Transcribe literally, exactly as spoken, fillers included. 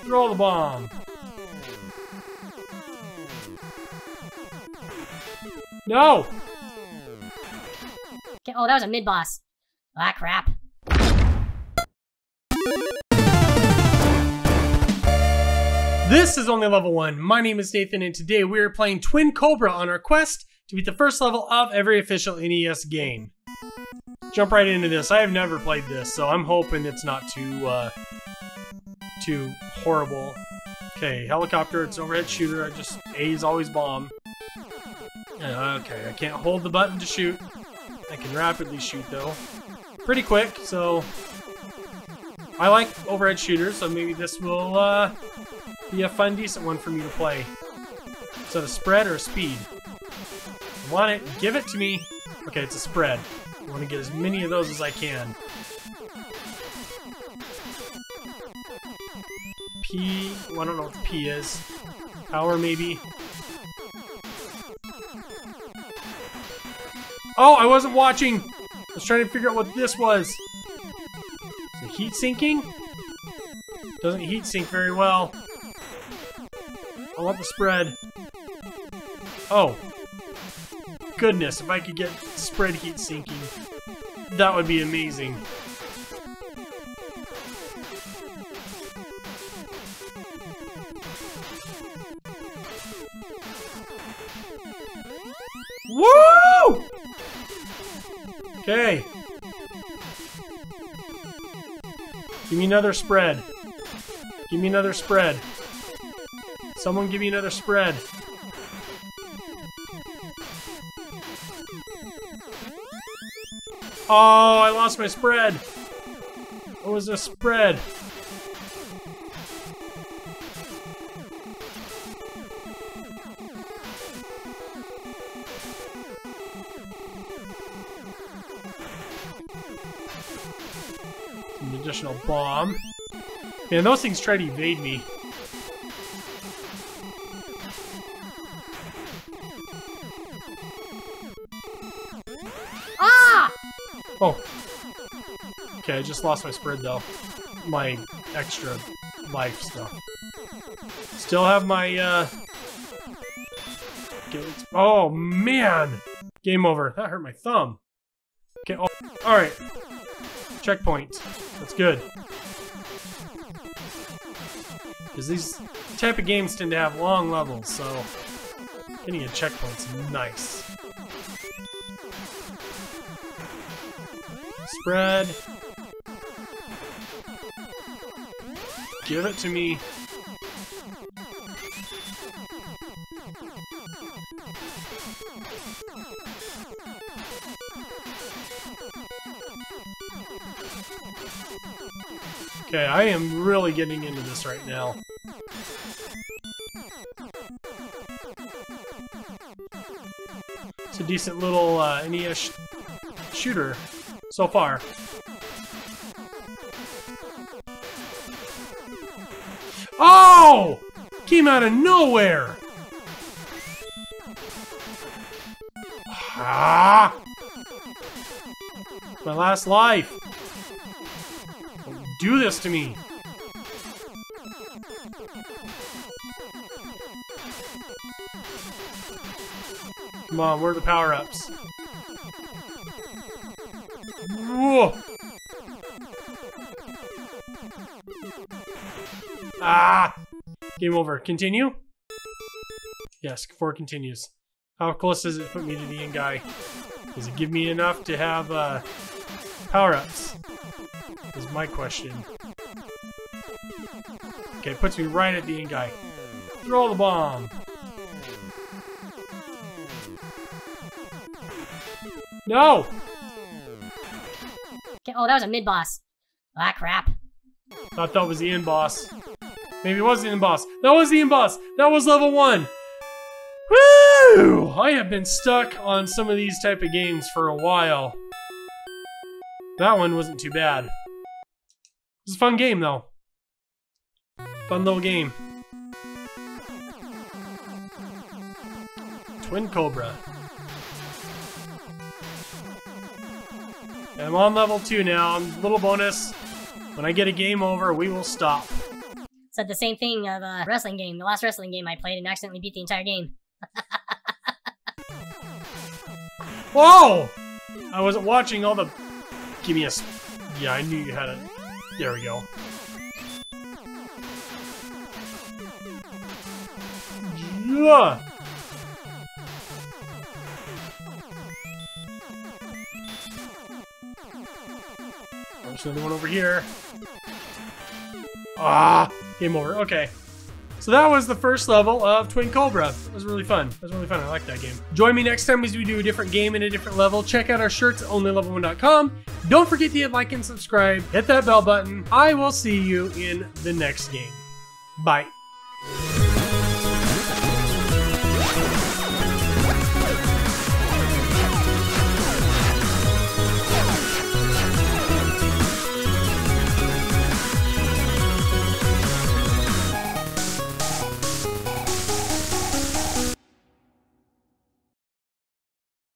Throw the bomb. No! Okay, oh, that was a mid-boss. Ah, crap. This is Only Level One. My name is Nathan, and today we are playing Twin Cobra on our quest to beat the first level of every official N E S game. Jump right into this. I have never played this, so I'm hoping it's not too, uh, too horrible. Okay, helicopter, it's an overhead shooter. I just, A is always bomb. Okay, I can't hold the button to shoot. I can rapidly shoot, though. Pretty quick, so... I like overhead shooters, so maybe this will uh, be a fun, decent one for me to play. Is that a spread or a speed? I want it. Give it to me. Okay, it's a spread. I want to get as many of those as I can. P... Well, I don't know what the P is. Power, maybe? Oh, I wasn't watching! I was trying to figure out what this was. Is it heat sinking? Doesn't heat sink very well. I want the spread. Oh. Goodness, if I could get spread heat sinking, that would be amazing. Woo! Okay. Give me another spread. Give me another spread. Someone give me another spread. Oh, I lost my spread. What was a spread? An additional bomb. Man, those things try to evade me. Ah! Oh. Okay, I just lost my spread though. My extra life stuff. Still have my, uh... oh, man! Game over. That hurt my thumb. Okay, oh. Alright. Checkpoint. That's good. Because these type of games tend to have long levels, so getting a checkpoint's nice. Spread. Give it to me. Okay, I am really getting into this right now. It's a decent little uh, N E S sh shooter so far. Oh! Came out of nowhere! Ah! My last life! Do this to me. Come on, where are the power-ups? Whoa! Ah! Game over. Continue? Yes, four continues. How close does it put me to the end guy? Does it give me enough to have uh, power-ups? Is my question. Okay, puts me right at the end guy. Throw the bomb! No! Okay, oh, that was a mid-boss. Ah, crap. Thought that was the end boss. Maybe it was the end boss. That was the end boss! That was level one! Woo! I have been stuck on some of these type of games for a while. That one wasn't too bad. It's a fun game, though. Fun little game. Twin Cobra. I'm on level two now. I'm a little bonus. When I get a game over, we will stop. said the same thing of a wrestling game, the last wrestling game I played, and accidentally beat the entire game. Whoa! I wasn't watching all the... Give me a... Yeah, I knew you had it. There we go. Yeah. There's another one over here. Ah, game over. Okay. So that was the first level of Twin Cobra. It was really fun. It was really fun. I like that game. Join me next time as we do a different game in a different level. Check out our shirts at Only Level one dot com. Don't forget to hit like and subscribe. Hit that bell button. I will see you in the next game. Bye.